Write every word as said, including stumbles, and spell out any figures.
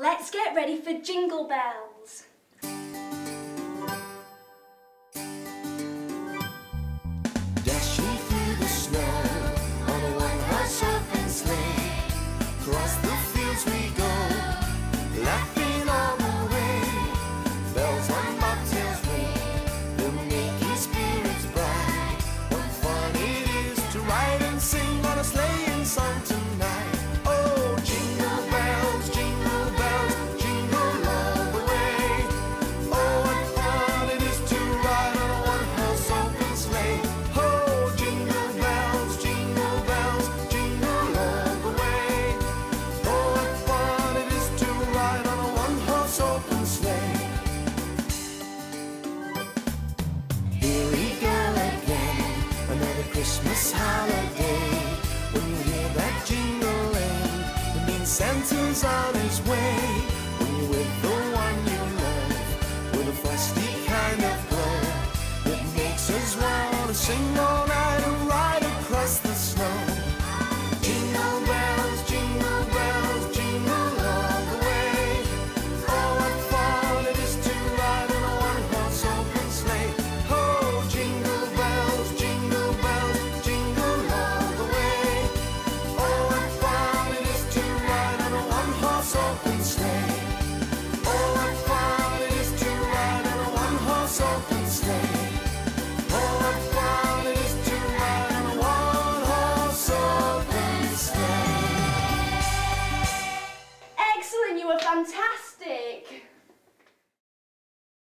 Let's get ready for Jingle Bells. Dashing through the snow on a one-horse open sleigh, across the fields we go, laughing all the way. Bells on bobtails ring, the making spirits bright. What fun it is to ride and sing on a sleighing song tonight. Christmas holiday, when you hear that jingling, it means Santa's on his way. When you're with the one you love, with a frosty kind of glow, it makes us want to sing all